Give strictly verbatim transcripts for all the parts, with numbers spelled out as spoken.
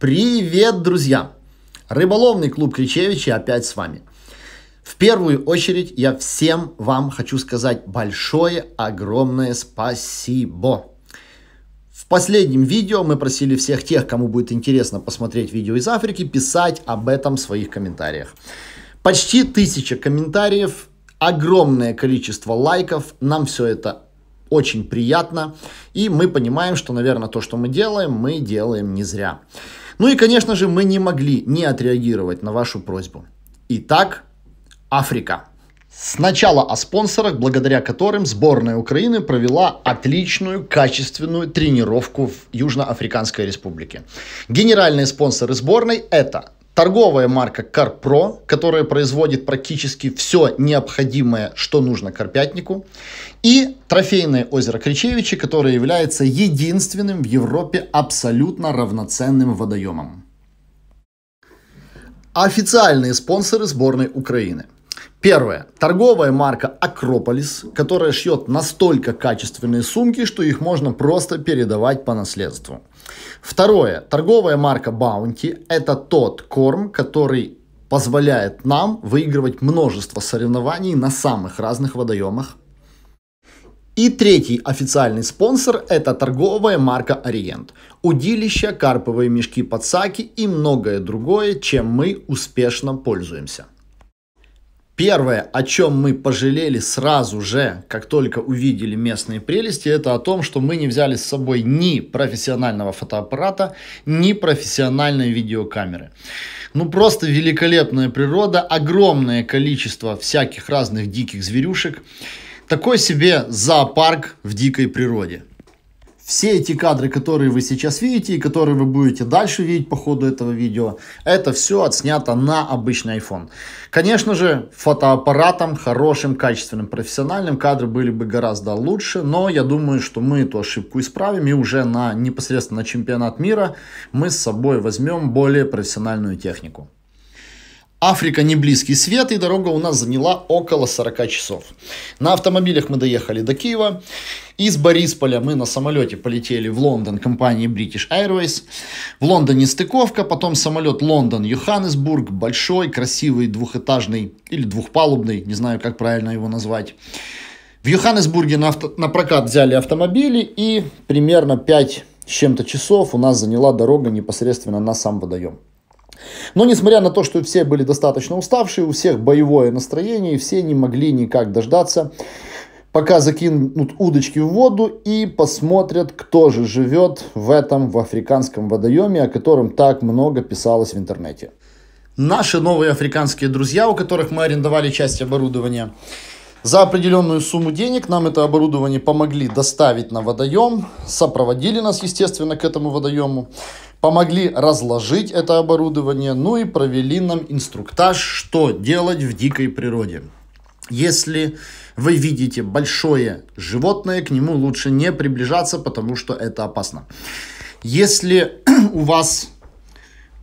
Привет, друзья! Рыболовный клуб Кричевичи опять с вами. В первую очередь я всем вам хочу сказать большое, огромное спасибо. В последнем видео мы просили всех тех, кому будет интересно посмотреть видео из Африки, писать об этом в своих комментариях. Почти тысяча комментариев, огромное количество лайков, нам все это очень приятно. И мы понимаем, что, наверное, то, что мы делаем, мы делаем не зря. Ну и, конечно же, мы не могли не отреагировать на вашу просьбу. Итак, Африка. Сначала о спонсорах, благодаря которым сборная Украины провела отличную, качественную тренировку в Южноафриканской Республике. Генеральные спонсоры сборной – это торговая марка CarPro, которая производит практически все необходимое, что нужно карпятнику. И Трофейное озеро Кричевичи, которое является единственным в Европе абсолютно равноценным водоемом. Официальные спонсоры сборной Украины. Первое. Торговая марка Acropolis, которая шьет настолько качественные сумки, что их можно просто передавать по наследству. Второе. Торговая марка Баунти – это тот корм, который позволяет нам выигрывать множество соревнований на самых разных водоемах. И третий официальный спонсор – это торговая марка Ориент. Удилища, карповые мешки, подсаки и многое другое, чем мы успешно пользуемся. Первое, о чем мы пожалели сразу же, как только увидели местные прелести, это о том, что мы не взяли с собой ни профессионального фотоаппарата, ни профессиональной видеокамеры. Ну просто великолепная природа, огромное количество всяких разных диких зверюшек. Такой себе зоопарк в дикой природе. Все эти кадры, которые вы сейчас видите и которые вы будете дальше видеть по ходу этого видео, это все отснято на обычный iPhone. Конечно же, фотоаппаратом, хорошим, качественным, профессиональным кадры были бы гораздо лучше, но я думаю, что мы эту ошибку исправим и уже на, непосредственно на чемпионат мира мы с собой возьмем более профессиональную технику. Африка не близкий свет, и дорога у нас заняла около сорока часов. На автомобилях мы доехали до Киева. Из Борисполя мы на самолете полетели в Лондон компании British Airways. В Лондоне стыковка, потом самолет Лондон-Йоханнесбург, большой, красивый, двухэтажный или двухпалубный, не знаю, как правильно его назвать. В Йоханнесбурге на, авто, на прокат взяли автомобили, и примерно пять с чем-то часов у нас заняла дорога непосредственно на сам водоем. Но несмотря на то, что все были достаточно уставшие, у всех боевое настроение, и все не могли никак дождаться, пока закинут удочки в воду и посмотрят, кто же живет в этом, в африканском водоеме, о котором так много писалось в интернете. Наши новые африканские друзья, у которых мы арендовали часть оборудования, за определенную сумму денег нам это оборудование помогли доставить на водоем, сопроводили нас, естественно, к этому водоему, помогли разложить это оборудование, ну и провели нам инструктаж, что делать в дикой природе. Если вы видите большое животное, к нему лучше не приближаться, потому что это опасно. Если у вас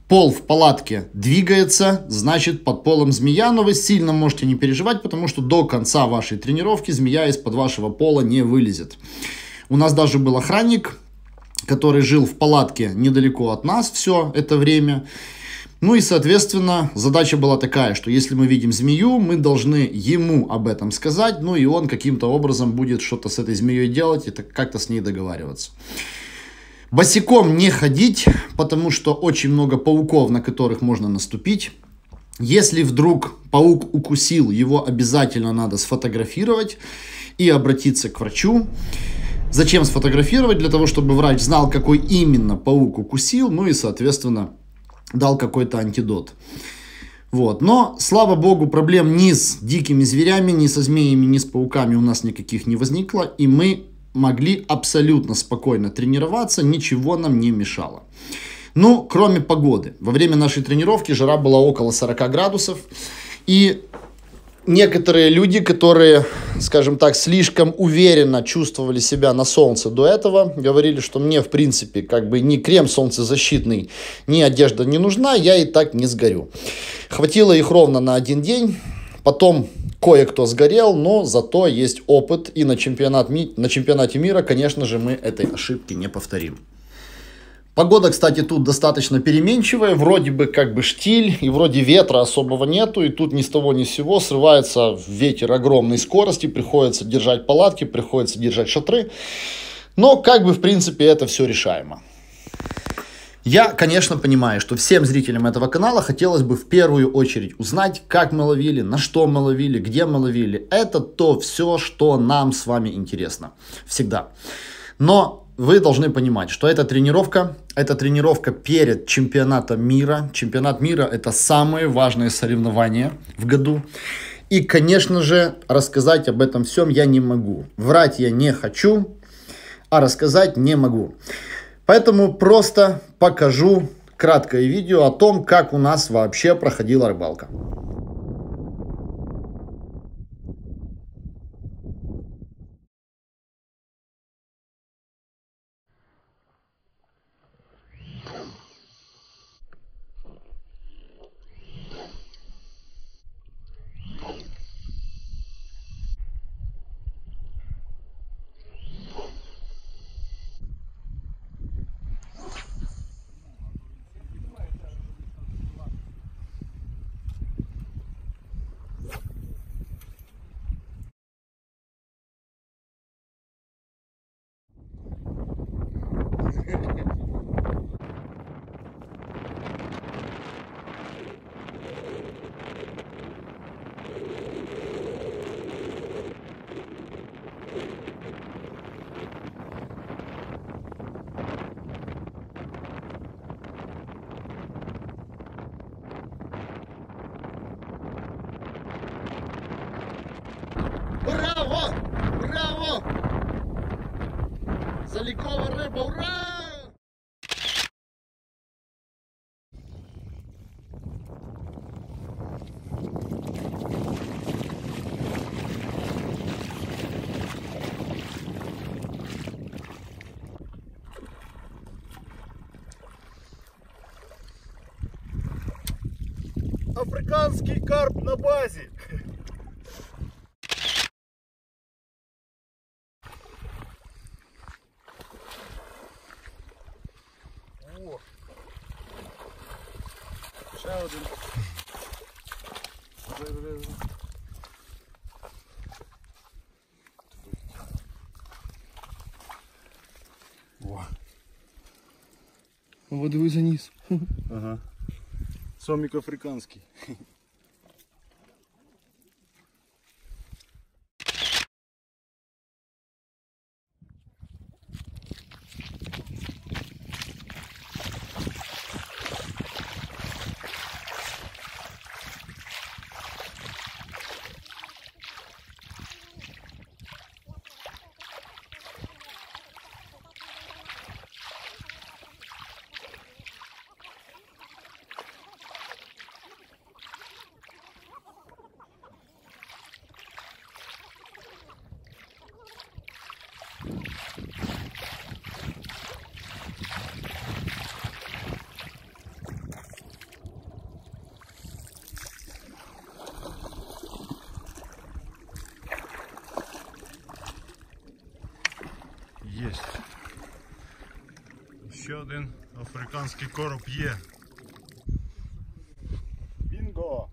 пол в палатке двигается, значит, под полом змея, но вы сильно можете не переживать, потому что до конца вашей тренировки змея из-под вашего пола не вылезет. У нас даже был охранник, который жил в палатке недалеко от нас все это время. Ну и, соответственно, задача была такая, что если мы видим змею, мы должны ему об этом сказать, ну и он каким-то образом будет что-то с этой змеей делать и как-то с ней договариваться. Босиком не ходить, потому что очень много пауков, на которых можно наступить. Если вдруг паук укусил, его обязательно надо сфотографировать и обратиться к врачу. Зачем сфотографировать? Для того, чтобы врач знал, какой именно паук укусил, ну и, соответственно, дал какой-то антидот. Вот. Но, слава богу, проблем ни с дикими зверями, ни со змеями, ни с пауками у нас никаких не возникло, и мы могли абсолютно спокойно тренироваться, ничего нам не мешало. Ну, кроме погоды. Во время нашей тренировки жара была около сорока градусов. И некоторые люди, которые, скажем так, слишком уверенно чувствовали себя на солнце до этого, говорили, что мне, в принципе, как бы ни крем солнцезащитный, ни одежда не нужна, я и так не сгорю. Хватило их ровно на один день. Потом кое-кто сгорел, но зато есть опыт, и на, чемпионат, на чемпионате мира, конечно же, мы этой ошибки не повторим. Погода, кстати, тут достаточно переменчивая, вроде бы как бы штиль, и вроде ветра особого нету, и тут ни с того ни с сего срывается ветер огромной скорости, приходится держать палатки, приходится держать шатры, но как бы в принципе это все решаемо. Я, конечно, понимаю, что всем зрителям этого канала хотелось бы в первую очередь узнать, как мы ловили, на что мы ловили, где мы ловили. Это то все, что нам с вами интересно. Всегда. Но вы должны понимать, что эта тренировка, это тренировка перед чемпионатом мира. Чемпионат мира – это самые важные соревнования в году. И, конечно же, рассказать об этом всем я не могу. Врать я не хочу, а рассказать не могу. Поэтому просто покажу краткое видео о том, как у нас вообще проходила рыбалка. Браво! Браво! Заликова рыба, ура! Африканский карп на базе! Водовый за низ. Ага. Сомик африканский. Есть. Еще один африканский короб Е. Бинго!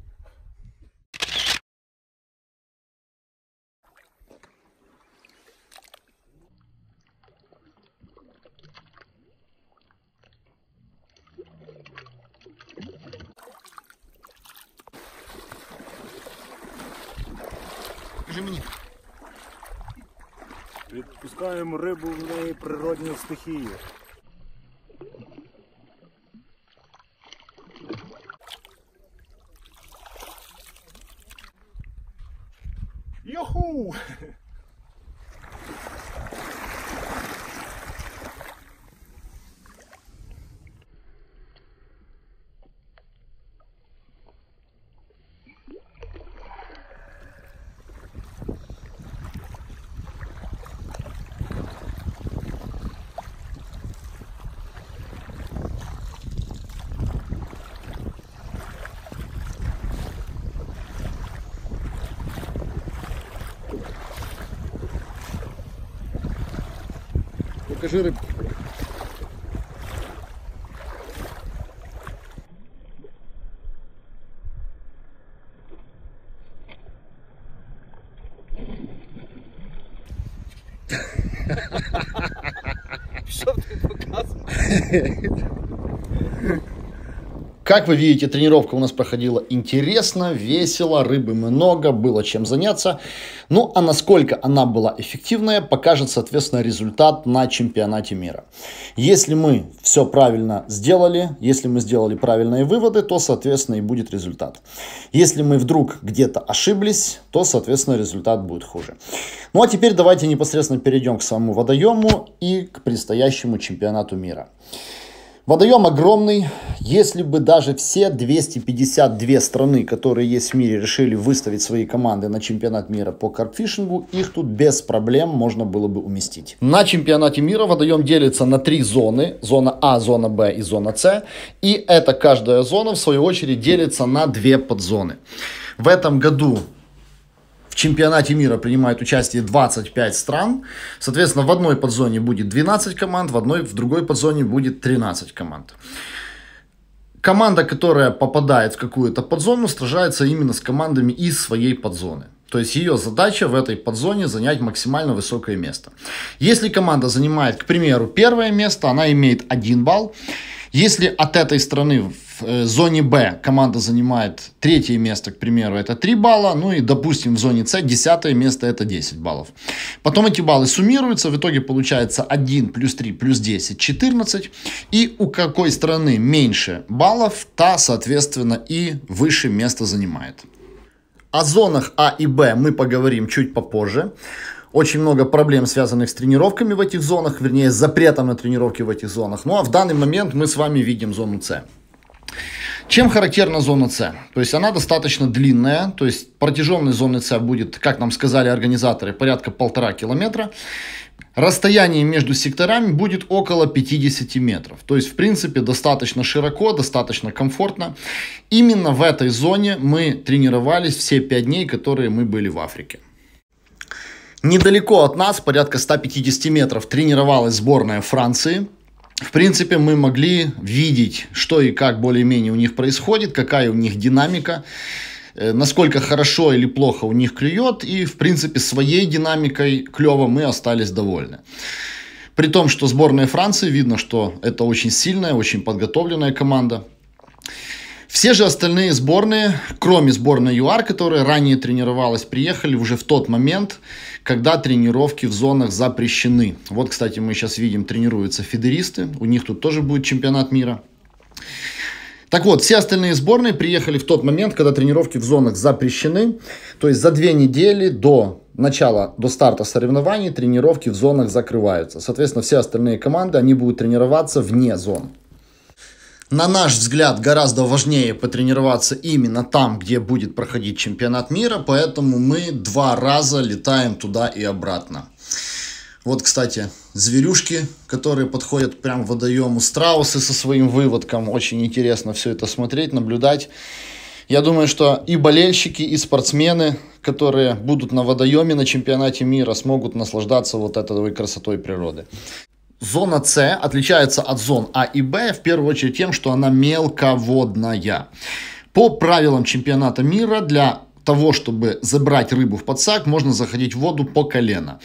Покажи мне. Отпускаем рыбу в моей природной стихии. Йоху! Покажи рыбку. Как вы видите, тренировка у нас проходила интересно, весело, рыбы много, было чем заняться. Ну, а насколько она была эффективная, покажет, соответственно, результат на чемпионате мира. Если мы все правильно сделали, если мы сделали правильные выводы, то, соответственно, и будет результат. Если мы вдруг где-то ошиблись, то, соответственно, результат будет хуже. Ну, а теперь давайте непосредственно перейдем к самому водоему и к предстоящему чемпионату мира. Водоем огромный. Если бы даже все двести пятьдесят две страны, которые есть в мире, решили выставить свои команды на чемпионат мира по карпфишингу, их тут без проблем можно было бы уместить. На чемпионате мира водоем делится на три зоны. Зона А, зона Б и зона С. И эта каждая зона, в свою очередь, делится на две подзоны. В этом году в чемпионате мира принимает участие двадцать пять стран. Соответственно, в одной подзоне будет двенадцать команд, в одной, в другой подзоне будет тринадцать команд. Команда, которая попадает в какую-то подзону, сражается именно с командами из своей подзоны. То есть ее задача в этой подзоне занять максимально высокое место. Если команда занимает, к примеру, первое место, она имеет один балл. Если от этой страны в зоне Б команда занимает третье место, к примеру, это три балла. Ну и, допустим, в зоне С десятое место это десять баллов. Потом эти баллы суммируются. В итоге получается один плюс три плюс десять, четырнадцать. И у какой страны меньше баллов, та, соответственно, и выше место занимает. О зонах А и Б мы поговорим чуть попозже. Очень много проблем, связанных с тренировками в этих зонах, вернее, с запретом на тренировки в этих зонах. Ну, а в данный момент мы с вами видим зону С. Чем характерна зона С? То есть она достаточно длинная, то есть протяженность зоны С будет, как нам сказали организаторы, порядка полтора километра. Расстояние между секторами будет около пятидесяти метров. То есть, в принципе, достаточно широко, достаточно комфортно. Именно в этой зоне мы тренировались все пять дней, которые мы были в Африке. Недалеко от нас, порядка ста пятидесяти метров, тренировалась сборная Франции. В принципе, мы могли видеть, что и как более-менее у них происходит, какая у них динамика, насколько хорошо или плохо у них клюет. И, в принципе, своей динамикой клёва мы остались довольны. При том, что сборная Франции, видно, что это очень сильная, очень подготовленная команда. Все же остальные сборные, кроме сборной ЮАР, которая ранее тренировалась, приехали уже в тот момент, когда тренировки в зонах запрещены. Вот, кстати, мы сейчас видим, тренируются фидеристы. У них тут тоже будет чемпионат мира. Так вот, все остальные сборные приехали в тот момент, когда тренировки в зонах запрещены. То есть за две недели до начала, до старта соревнований тренировки в зонах закрываются. Соответственно, все остальные команды, они будут тренироваться вне зон. На наш взгляд, гораздо важнее потренироваться именно там, где будет проходить чемпионат мира, поэтому мы два раза летаем туда и обратно. Вот, кстати, зверюшки, которые подходят прямо к водоему, страусы со своим выводком. Очень интересно все это смотреть, наблюдать. Я думаю, что и болельщики, и спортсмены, которые будут на водоеме на чемпионате мира, смогут наслаждаться вот этой красотой природы. Зона С отличается от зон А и Б в первую очередь тем, что она мелководная. По правилам чемпионата мира, для того, чтобы забрать рыбу в подсак, можно заходить в воду по колено.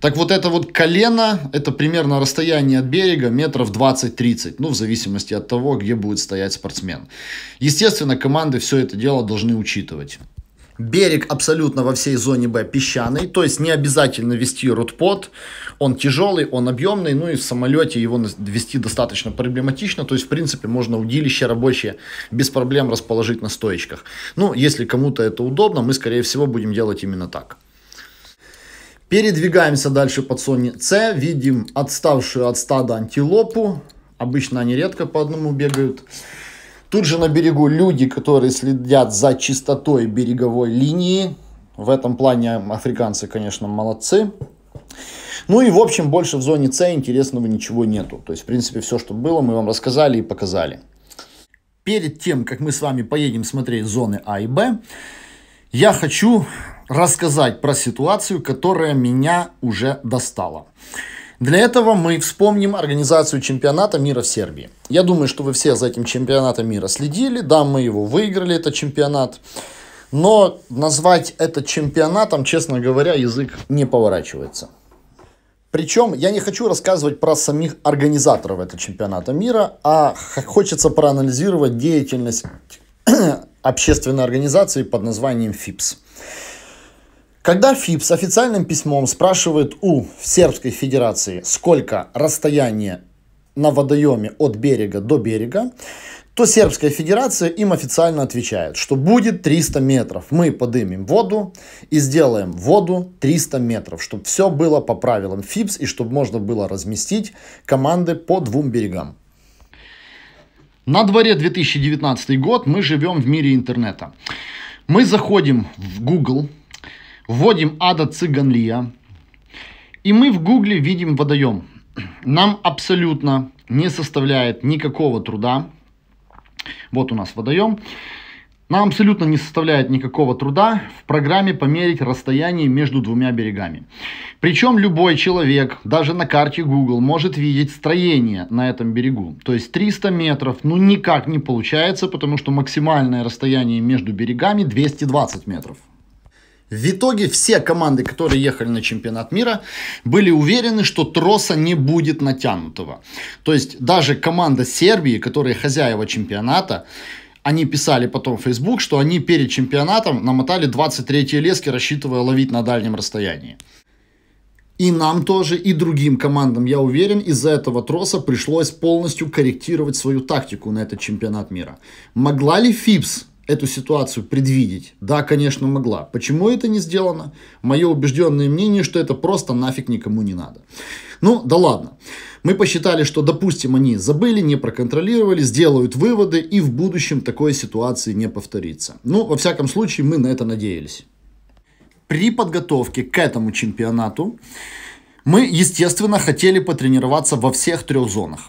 Так вот, это вот колено, это примерно расстояние от берега метров двадцать-тридцать, ну, в зависимости от того, где будет стоять спортсмен. Естественно, команды все это дело должны учитывать. Берег абсолютно во всей зоне Б песчаный, то есть не обязательно вести рудпод, он тяжелый, он объемный, ну и в самолете его вести достаточно проблематично, то есть в принципе можно удилище рабочее без проблем расположить на стоечках. Ну, если кому-то это удобно, мы скорее всего будем делать именно так. Передвигаемся дальше по зоне С, видим отставшую от стада антилопу, обычно они редко по одному бегают. Тут же на берегу люди, которые следят за чистотой береговой линии. В этом плане африканцы, конечно, молодцы. Ну и, в общем, больше в зоне С интересного ничего нету. То есть, в принципе, все, что было, мы вам рассказали и показали. Перед тем, как мы с вами поедем смотреть зоны А и Б, я хочу рассказать про ситуацию, которая меня уже достала. Для этого мы вспомним организацию чемпионата мира в Сербии. Я думаю, что вы все за этим чемпионатом мира следили. Да, мы его выиграли, этот чемпионат. Но назвать это чемпионатом, честно говоря, язык не поворачивается. Причем я не хочу рассказывать про самих организаторов этого чемпионата мира, а хочется проанализировать деятельность общественной организации под названием ФИПС. Когда ФИПС официальным письмом спрашивает у Сербской Федерации, сколько расстояние на водоеме от берега до берега, то Сербская Федерация им официально отвечает, что будет триста метров. Мы подымем воду и сделаем воду триста метров, чтобы все было по правилам ФИПС и чтобы можно было разместить команды по двум берегам. На дворе две тысячи девятнадцатый год, мы живем в мире интернета. Мы заходим в Google, вводим Ада Цыганлия, и мы в Google видим водоем. Нам абсолютно не составляет никакого труда. Вот у нас водоем. Нам абсолютно не составляет никакого труда в программе померить расстояние между двумя берегами. Причем любой человек, даже на карте Google, может видеть строение на этом берегу. То есть триста метров, ну никак не получается, потому что максимальное расстояние между берегами двести двадцать метров. В итоге все команды, которые ехали на чемпионат мира, были уверены, что троса не будет натянутого. То есть даже команда Сербии, которые хозяева чемпионата, они писали потом в Facebook, что они перед чемпионатом намотали двадцать третьи лески, рассчитывая ловить на дальнем расстоянии. И нам тоже, и другим командам, я уверен, из-за этого троса пришлось полностью корректировать свою тактику на этот чемпионат мира. Могла ли ФИПС эту ситуацию предвидеть? Да, конечно, могла. Почему это не сделано? Мое убежденное мнение, что это просто нафиг никому не надо. Ну, да ладно. Мы посчитали, что, допустим, они забыли, не проконтролировали, сделают выводы, и в будущем такой ситуации не повторится. Ну, во всяком случае, мы на это надеялись. При подготовке к этому чемпионату мы, естественно, хотели потренироваться во всех трех зонах.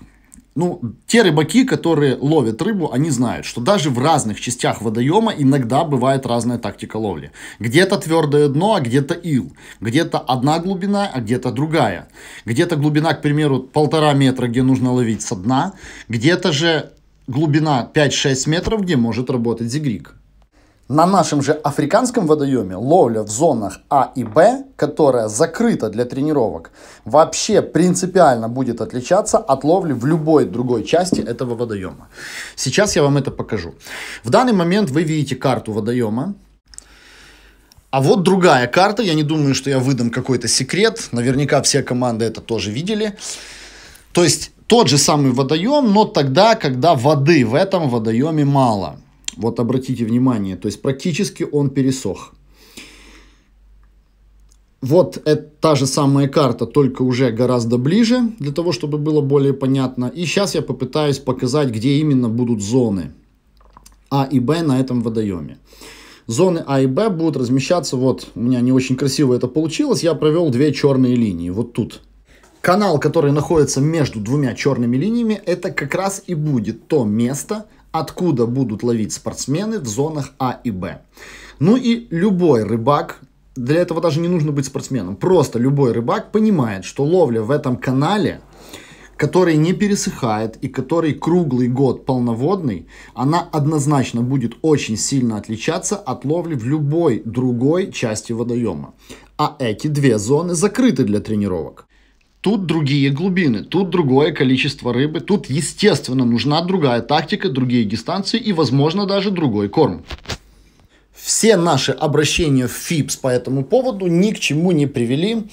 Ну, те рыбаки, которые ловят рыбу, они знают, что даже в разных частях водоема иногда бывает разная тактика ловли. Где-то твердое дно, а где-то ил. Где-то одна глубина, а где-то другая. Где-то глубина, к примеру, полтора метра, где нужно ловить со дна. Где-то же глубина пять-шесть метров, где может работать зигриг. На нашем же африканском водоеме ловля в зонах А и Б, которая закрыта для тренировок, вообще принципиально будет отличаться от ловли в любой другой части этого водоема. Сейчас я вам это покажу. В данный момент вы видите карту водоема. А вот другая карта. Я не думаю, что я выдам какой-то секрет. Наверняка все команды это тоже видели. То есть тот же самый водоем, но тогда, когда воды в этом водоеме мало. Вот обратите внимание, то есть практически он пересох. Вот это та же самая карта, только уже гораздо ближе, для того, чтобы было более понятно. И сейчас я попытаюсь показать, где именно будут зоны А и Б на этом водоеме. Зоны А и Б будут размещаться, вот у меня не очень красиво это получилось, я провел две черные линии, вот тут. Канал, который находится между двумя черными линиями, это как раз и будет то место, откуда будут ловить спортсмены в зонах А и Б. Ну и любой рыбак, для этого даже не нужно быть спортсменом, просто любой рыбак понимает, что ловля в этом канале, который не пересыхает и который круглый год полноводный, она однозначно будет очень сильно отличаться от ловли в любой другой части водоема. А эти две зоны закрыты для тренировок. Тут другие глубины, тут другое количество рыбы, тут, естественно, нужна другая тактика, другие дистанции и, возможно, даже другой корм. Все наши обращения в ФИПС по этому поводу ни к чему не привели.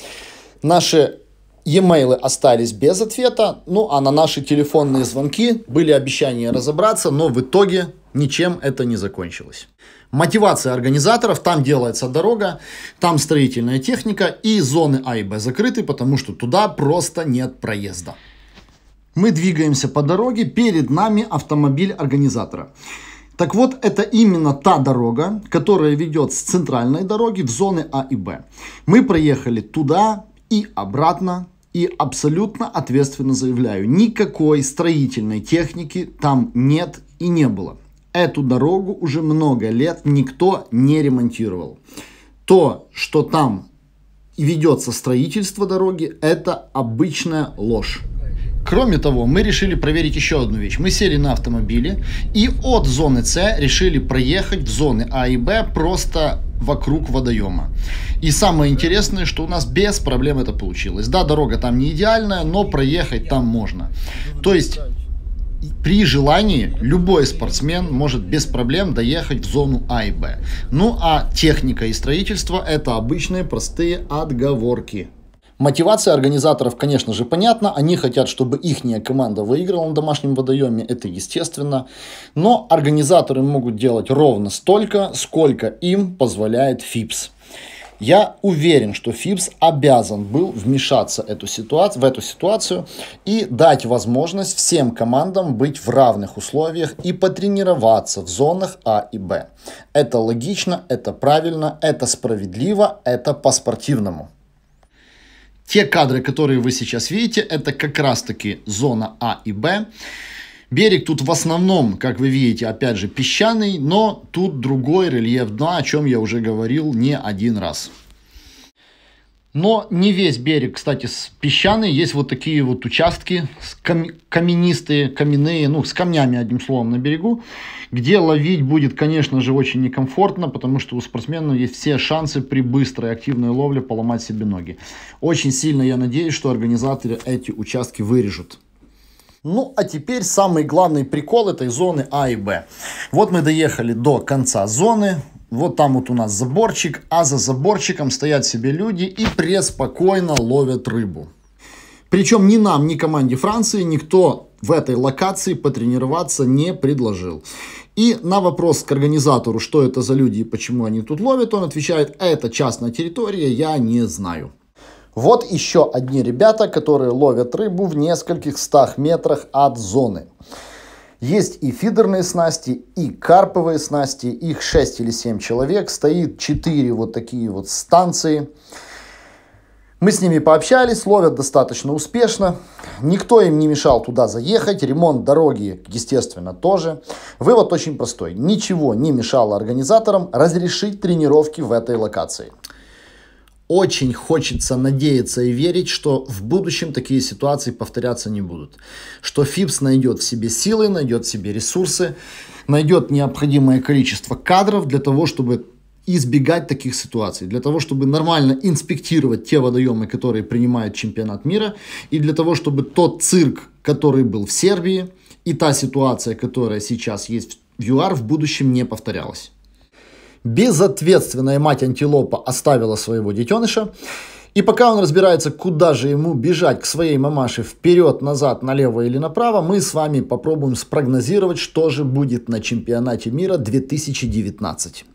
Наши e-mailы остались без ответа, ну а на наши телефонные звонки были обещания разобраться, но в итоге ничем это не закончилось. Мотивация организаторов, там делается дорога, там строительная техника, и зоны А и Б закрыты, потому что туда просто нет проезда. Мы двигаемся по дороге, перед нами автомобиль организатора. Так вот, это именно та дорога, которая ведет с центральной дороги в зоны А и Б. Мы проехали туда и обратно, и абсолютно ответственно заявляю, никакой строительной техники там нет и не было. Эту дорогу уже много лет никто не ремонтировал. То, что там ведется строительство дороги, это обычная ложь. Кроме того, мы решили проверить еще одну вещь. Мы сели на автомобиле и от зоны С решили проехать в зоны А и Б просто вокруг водоема. И самое интересное, что у нас без проблем это получилось. Да, дорога там не идеальная, но проехать там можно. То есть при желании любой спортсмен может без проблем доехать в зону А и Б. Ну а техника и строительство — это обычные простые отговорки. Мотивация организаторов, конечно же, понятна. Они хотят, чтобы ихняя команда выиграла на домашнем водоеме, это естественно. Но организаторы могут делать ровно столько, сколько им позволяет ФИПС. Я уверен, что ФИПС обязан был вмешаться эту ситуацию, в эту ситуацию и дать возможность всем командам быть в равных условиях и потренироваться в зонах А и Б. Это логично, это правильно, это справедливо, это по-спортивному. Те кадры, которые вы сейчас видите, это как раз-таки зона А и Б. Берег тут в основном, как вы видите, опять же песчаный, но тут другой рельеф дна, о чем я уже говорил не один раз. Но не весь берег, кстати, песчаный. Есть вот такие вот участки каменистые, каменные, ну, с камнями, одним словом, на берегу, где ловить будет, конечно же, очень некомфортно, потому что у спортсменов есть все шансы при быстрой активной ловле поломать себе ноги. Очень сильно я надеюсь, что организаторы эти участки вырежут. Ну, а теперь самый главный прикол этой зоны А и Б. Вот мы доехали до конца зоны. Вот там вот у нас заборчик, а за заборчиком стоят себе люди и преспокойно ловят рыбу. Причем ни нам, ни команде Франции никто в этой локации потренироваться не предложил. И на вопрос к организатору, что это за люди и почему они тут ловят, он отвечает: это частная территория, я не знаю. Вот еще одни ребята, которые ловят рыбу в нескольких стах метрах от зоны. Есть и фидерные снасти, и карповые снасти, их шесть или семь человек, стоит четыре вот такие вот станции. Мы с ними пообщались, ловят достаточно успешно, никто им не мешал туда заехать, ремонт дороги, естественно, тоже. Вывод очень простой: ничего не мешало организаторам разрешить тренировки в этой локации. Очень хочется надеяться и верить, что в будущем такие ситуации повторяться не будут. Что ФИПС найдет в себе силы, найдет в себе ресурсы, найдет необходимое количество кадров для того, чтобы избегать таких ситуаций. Для того, чтобы нормально инспектировать те водоемы, которые принимает чемпионат мира. И для того, чтобы тот цирк, который был в Сербии, и та ситуация, которая сейчас есть в ЮАР, в будущем не повторялась. Безответственная мать антилопа оставила своего детеныша, и пока он разбирается, куда же ему бежать к своей мамаше, вперед, назад, налево или направо, мы с вами попробуем спрогнозировать, что же будет на чемпионате мира две тысячи девятнадцать.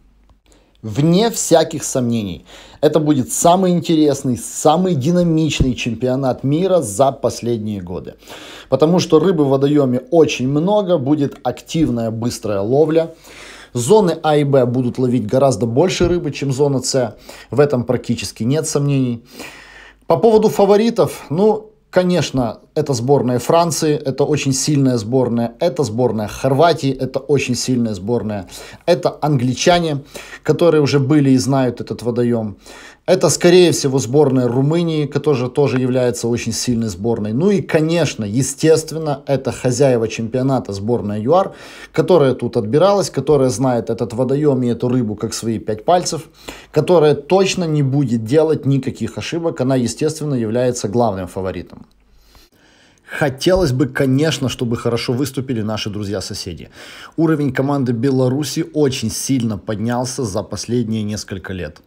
Вне всяких сомнений, это будет самый интересный, самый динамичный чемпионат мира за последние годы. Потому что рыбы в водоеме очень много, будет активная быстрая ловля. Зоны А и Б будут ловить гораздо больше рыбы, чем зона С. В этом практически нет сомнений. По поводу фаворитов, ну, конечно, это сборная Франции, это очень сильная сборная. Это сборная Хорватии, это очень сильная сборная. Это англичане, которые уже были и знают этот водоем. Это, скорее всего, сборная Румынии, которая тоже является очень сильной сборной. Ну и, конечно, естественно, это хозяева чемпионата, сборная ЮАР, которая тут отбиралась, которая знает этот водоем и эту рыбу как свои пять пальцев, которая точно не будет делать никаких ошибок. Она, естественно, является главным фаворитом. Хотелось бы, конечно, чтобы хорошо выступили наши друзья-соседи. Уровень команды Беларуси очень сильно поднялся за последние несколько лет.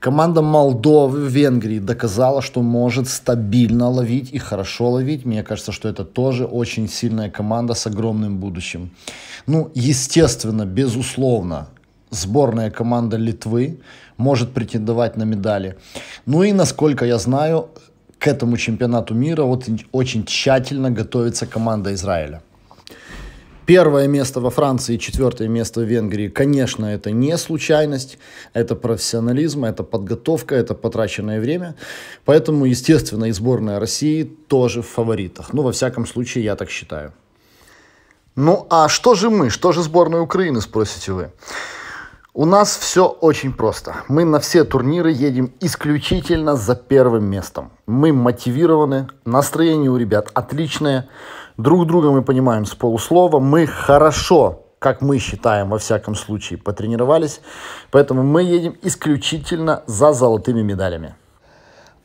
Команда Молдовы, Венгрии доказала, что может стабильно ловить и хорошо ловить. Мне кажется, что это тоже очень сильная команда с огромным будущим. Ну, естественно, безусловно, сборная команда Литвы может претендовать на медали. Ну и, насколько я знаю, к этому чемпионату мира вот очень тщательно готовится команда Израиля. Первое место во Франции, четвертое место в Венгрии, конечно, это не случайность, это профессионализм, это подготовка, это потраченное время. Поэтому, естественно, и сборная России тоже в фаворитах. Ну, во всяком случае, я так считаю. Ну, а что же мы, что же сборная Украины, спросите вы? У нас все очень просто. Мы на все турниры едем исключительно за первым местом. Мы мотивированы, настроение у ребят отличное. Друг друга мы понимаем с полуслова. Мы хорошо как мы считаем, во всяком случае, потренировались. Поэтому мы едем исключительно за золотыми медалями.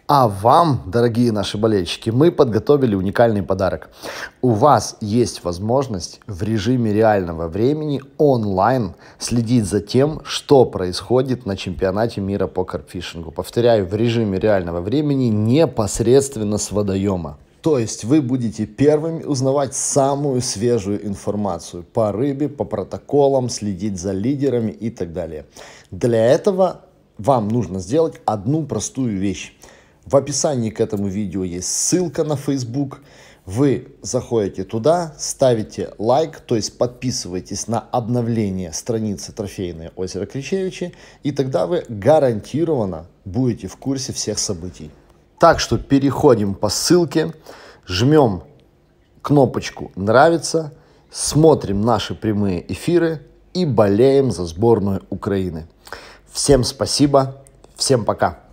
А вам, дорогие наши болельщики, мы подготовили уникальный подарок. У вас есть возможность в режиме реального времени онлайн следить за тем, что происходит на чемпионате мира по карпфишингу. Повторяю, в режиме реального времени непосредственно с водоема. То есть вы будете первыми узнавать самую свежую информацию по рыбе, по протоколам, следить за лидерами и так далее. Для этого вам нужно сделать одну простую вещь. В описании к этому видео есть ссылка на Facebook. Вы заходите туда, ставите лайк, то есть подписывайтесь на обновление страницы Трофейное озеро Кричевичи, и тогда вы гарантированно будете в курсе всех событий. Так что переходим по ссылке, жмем кнопочку «Нравится», смотрим наши прямые эфиры и болеем за сборную Украины. Всем спасибо, всем пока!